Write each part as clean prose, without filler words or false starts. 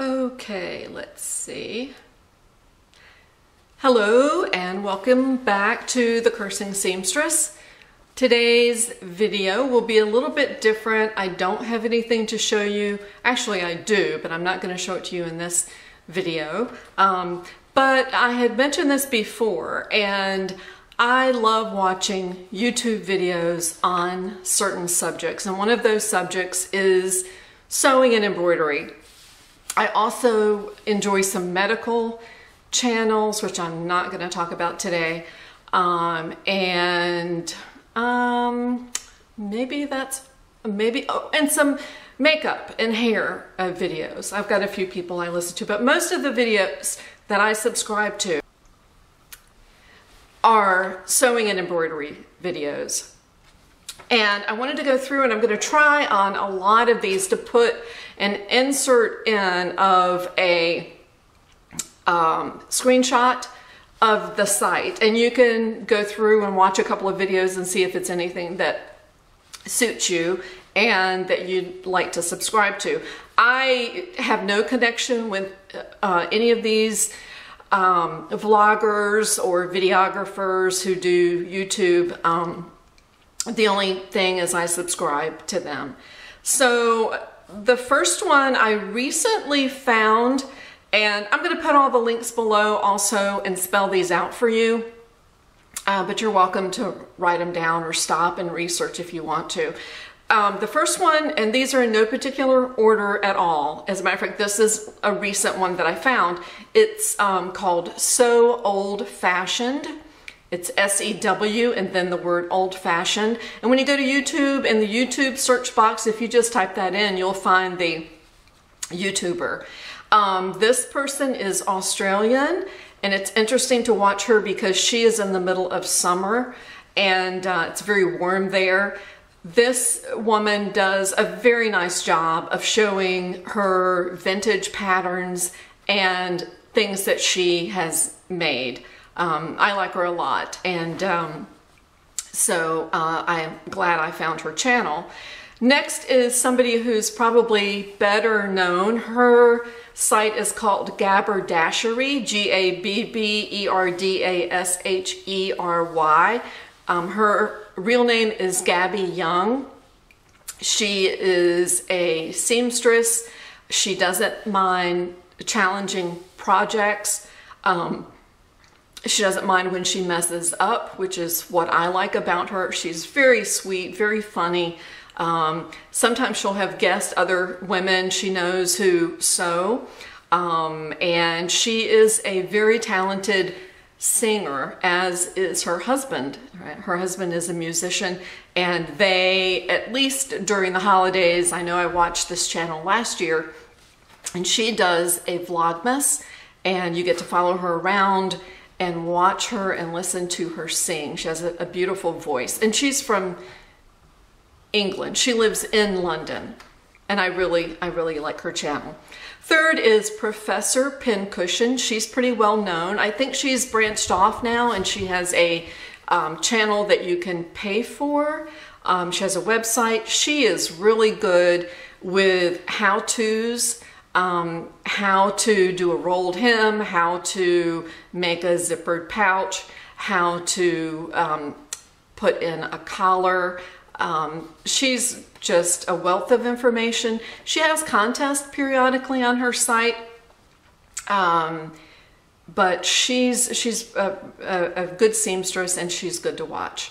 Okay, let's see. Hello and welcome back to The Cursing Seamstress. Today's video will be a little bit different. I don't have anything to show you. Actually, I do, but I'm not going to show it to you in this video. But I had mentioned this before, and I love watching YouTube videos on certain subjects, and one of those subjects is sewing and embroidery. I also enjoy some medical channels, which I'm not going to talk about today, and some makeup and hair videos. I've got a few people I listen to, but most of the videos that I subscribe to are sewing and embroidery videos. And I wanted to go through, and I'm going to try on a lot of these to put an insert in of a screenshot of the site. And you can go through and watch a couple of videos and see if it's anything that suits you and that you'd like to subscribe to. I have no connection with any of these vloggers or videographers who do YouTube. The only thing is I subscribe to them. So the first one I recently found, and I'm going to put all the links below also and spell these out for you. But you're welcome to write them down or stop and research if you want to. The first one, and these are in no particular order at all. As a matter of fact, this is a recent one that I found. It's called Sew Old Fashioned. It's S-E-W and then the word old fashioned. And when you go to YouTube, in the YouTube search box, if you just type that in, you'll find the YouTuber. This person is Australian, and it's interesting to watch her because she is in the middle of summer, and it's very warm there. This woman does a very nice job of showing her vintage patterns and things that she has made. I like her a lot, and so I'm glad I found her channel. Next is somebody who's probably better known. Her site is called Gabberdashery, G-A-B-B-E-R-D-A-S-H-E-R-Y. Her real name is Gabby Young. She is a seamstress. She doesn't mind challenging projects. She doesn't mind when she messes up, which is what I like about her. She's very sweet, very funny. Sometimes she'll have guests, other women she knows who sew, and she is a very talented singer, as is her husband. Right? Her husband is a musician, and they, at least during the holidays, I know I watched this channel last year, and she does a Vlogmas, and you get to follow her around and watch her and listen to her sing. She has a beautiful voice, and she's from England. She lives in London, and I really like her channel. Third is Professor Pincushion. She's pretty well known. I think she's branched off now, and she has a channel that you can pay for. She has a website. She is really good with how-tos, how to do a rolled hem, how to make a zippered pouch, how to put in a collar. She's just a wealth of information. She has contests periodically on her site, but she's a good seamstress, and she's good to watch.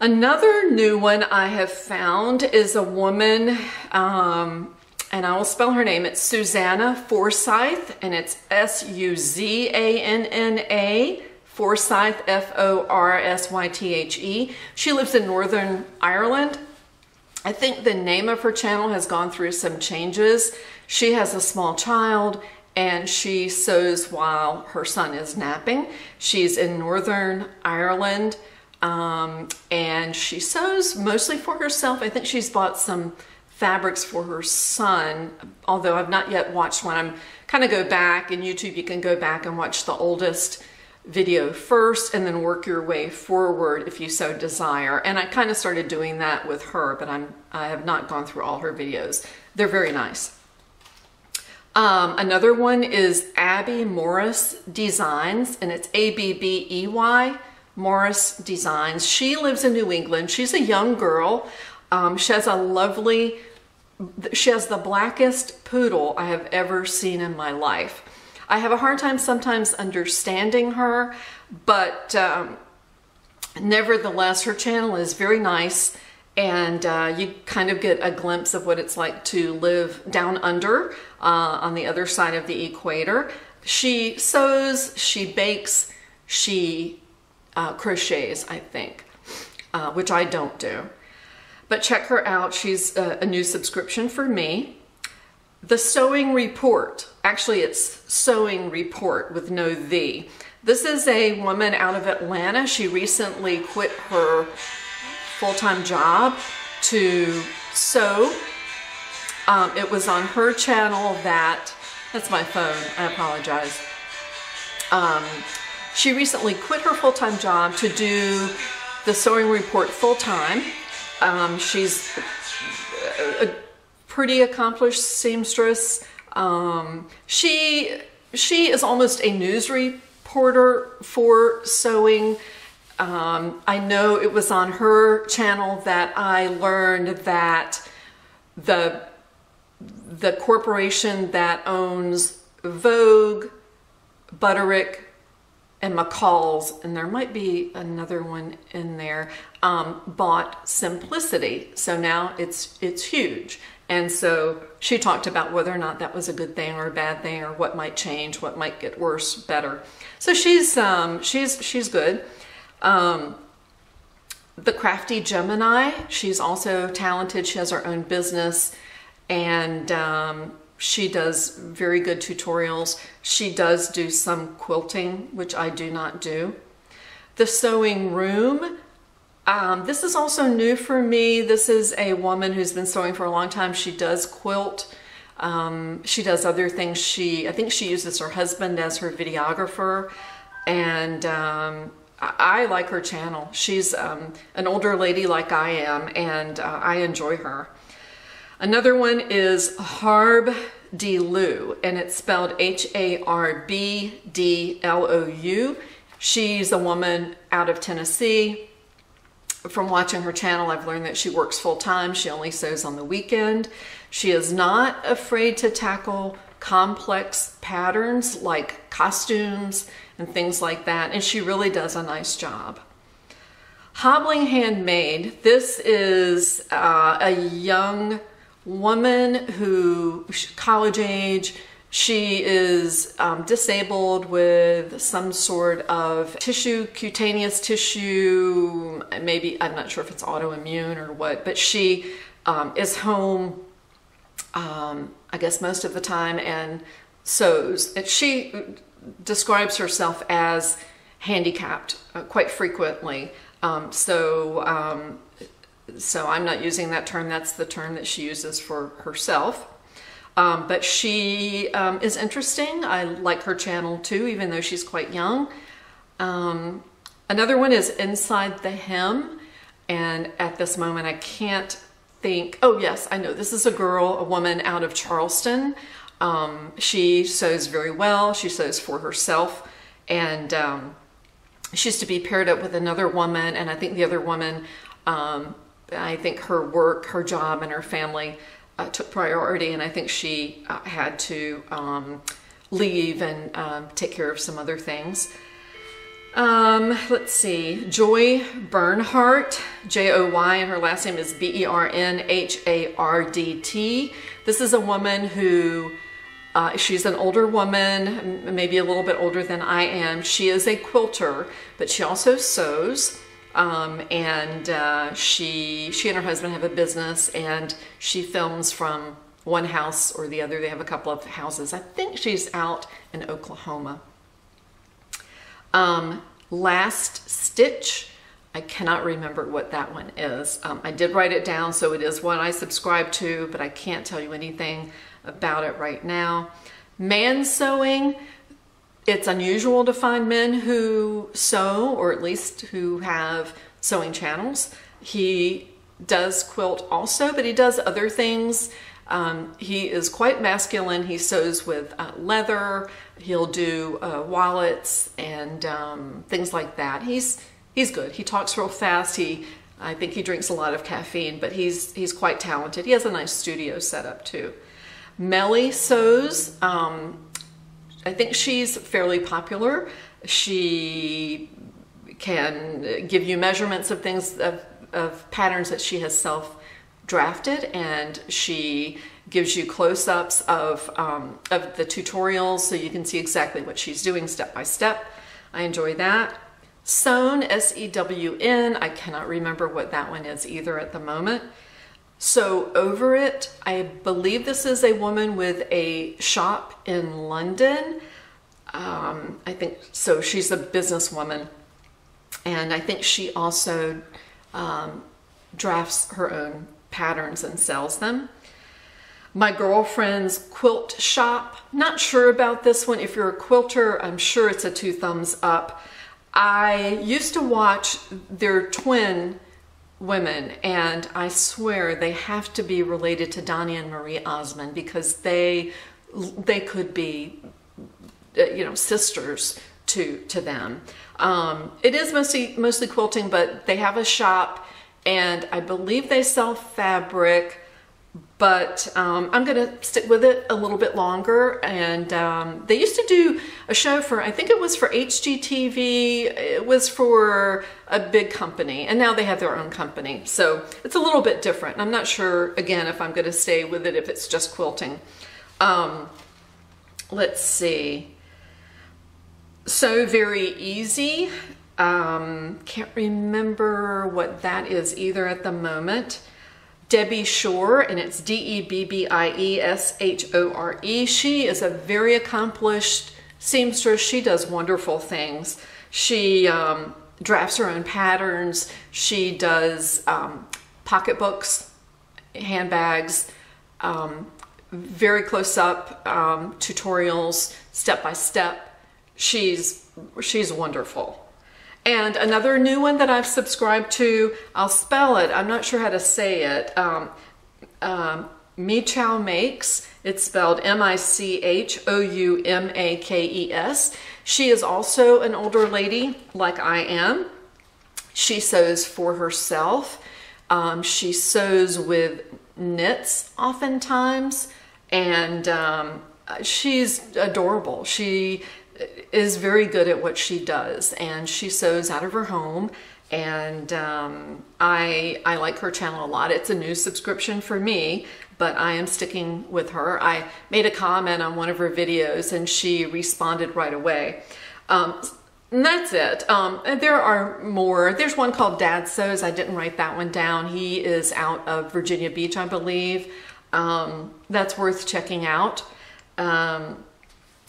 Another new one I have found is a woman, and I will spell her name. It's Suzanna Forsythe, and it's S-U-Z-A-N-N-A. Forsythe, F-O-R-S-Y-T-H-E. She lives in Northern Ireland. I think the name of her channel has gone through some changes. She has a small child, and she sews while her son is napping. She's in Northern Ireland, and she sews mostly for herself. I think she's bought some fabrics for her son, although I've not yet watched one. I'm kind of go back in YouTube. You can go back and watch the oldest video first and then work your way forward if you so desire. And I kind of started doing that with her, but I have not gone through all her videos. They're very nice. Another one is Abbey Morris Designs, and it's A-B-B-E-Y, Morris Designs. She lives in New England. She's a young girl. She has a lovely, she has the blackest poodle I have ever seen in my life. I have a hard time sometimes understanding her, but nevertheless, her channel is very nice, and you kind of get a glimpse of what it's like to live down under on the other side of the equator. She sews, she bakes, she crochets, I think, which I don't do. But check her out. She's a new subscription for me. The Sewing Report. Actually, it's Sewing Report with no "the." This is a woman out of Atlanta. She recently quit her full-time job to sew. It was on her channel that, that's my phone, I apologize. She recently quit her full-time job to do the Sewing Report full-time. She's a pretty accomplished seamstress. She is almost a news reporter for sewing. I know it was on her channel that I learned that the corporation that owns Vogue, Butterick, and McCall's, and there might be another one in there, bought Simplicity. So now it's huge. And so she talked about whether or not that was a good thing or a bad thing, or what might change, what might get worse, better. So she's good. The Crafty Gemini, she's also talented. She has her own business, and she does very good tutorials. She does do some quilting, which I do not do. The Sewing Room. This is also new for me. This is a woman who's been sewing for a long time. She does quilt. She does other things. I think she uses her husband as her videographer, and I like her channel. She's an older lady like I am, and I enjoy her. Another one is Harbdlou, and it's spelled H-A-R-B-D-L-O-U. She's a woman out of Tennessee. From watching her channel, I've learned that she works full-time. She only sews on the weekend. She is not afraid to tackle complex patterns like costumes and things like that, and she really does a nice job. Hobbling Handmade. This is a young woman who, college age. She is disabled with some sort of tissue, cutaneous tissue, maybe, I'm not sure if it's autoimmune or what, but she is home, I guess most of the time, and sews. And she describes herself as handicapped quite frequently. So I'm not using that term. That's the term that she uses for herself. But she is interesting. I like her channel too, even though she's quite young. Another one is Inside the Hem, and at this moment I can't think. Oh yes, I know. This is a girl, a woman out of Charleston. She sews very well. She sews for herself, and she used to be paired up with another woman, and I think the other woman, I think her work, her job, and her family took priority, and I think she had to leave and take care of some other things. Let's see, Joy Bernhardt, J-O-Y, and her last name is B-E-R-N-H-A-R-D-T. This is a woman who, she's an older woman, maybe a little bit older than I am. She is a quilter, but she also sews. She and her husband have a business, and she films from one house or the other. They have a couple of houses. I think she's out in Oklahoma. Last Stitch. I cannot remember what that one is. I did write it down, so it is one I subscribe to, but I can't tell you anything about it right now. Man Sewing. It's unusual to find men who sew, or at least who have sewing channels. He does quilt also, but he does other things. He is quite masculine. He sews with leather. He'll do wallets and things like that. He's good. He talks real fast. I think he drinks a lot of caffeine, but he's quite talented. He has a nice studio set up too. Melly Sews. I think she's fairly popular. She can give you measurements of things, of patterns that she has self-drafted, and she gives you close-ups of the tutorials so you can see exactly what she's doing step by step. I enjoy that. Sewn, S-E-W-N, I cannot remember what that one is either at the moment. Sew Over It, I believe this is a woman with a shop in London. I think so. She's a businesswoman, and I think she also drafts her own patterns and sells them. My Girlfriend's Quilt Shoppe, not sure about this one. If you're a quilter, I'm sure it's a 2 thumbs up. I used to watch their twin women, and I swear they have to be related to Donnie and Marie Osmond, because they could be, you know, sisters to them. It is mostly quilting, but they have a shop, and I believe they sell fabric. But I'm gonna stick with it a little bit longer. And they used to do a show for, I think it was for HGTV, it was for a big company, and now they have their own company. So it's a little bit different. I'm not sure, again, if I'm gonna stay with it, if it's just quilting. Let's see. Sew Very Easy. Can't remember what that is either at the moment. Debbie Shore, and it's D-E-B-B-I-E-S-H-O-R-E. She is a very accomplished seamstress. She does wonderful things. She drafts her own patterns. She does pocketbooks, handbags, very close-up tutorials, step-by-step. She's wonderful. And another new one that I've subscribed to, I'll spell it, I'm not sure how to say it, Michou Makes, it's spelled M-I-C-H-O-U-M-A-K-E-S. She is also an older lady like I am. She sews for herself. She sews with knits oftentimes, and she's adorable. She is very good at what she does, and she sews out of her home, and I like her channel a lot. It's a new subscription for me, but I am sticking with her. I made a comment on one of her videos, and she responded right away. And that's it. And there are more. There's one called Dad Sews. I didn't write that one down. He is out of Virginia Beach, I believe. That's worth checking out.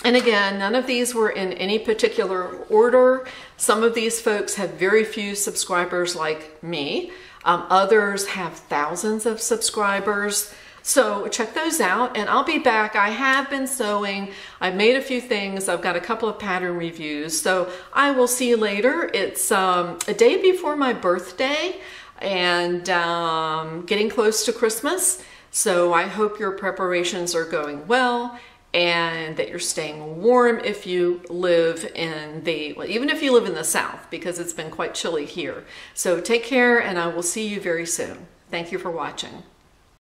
And again, none of these were in any particular order. Some of these folks have very few subscribers like me. Others have thousands of subscribers. So check those out, and I'll be back. I have been sewing. I've made a few things. I've got a couple of pattern reviews. So I will see you later. It's a day before my birthday, and getting close to Christmas. So I hope your preparations are going well, and that you're staying warm if you live in the, well, even if you live in the South, because it's been quite chilly here. So take care, and I will see you very soon. Thank you for watching.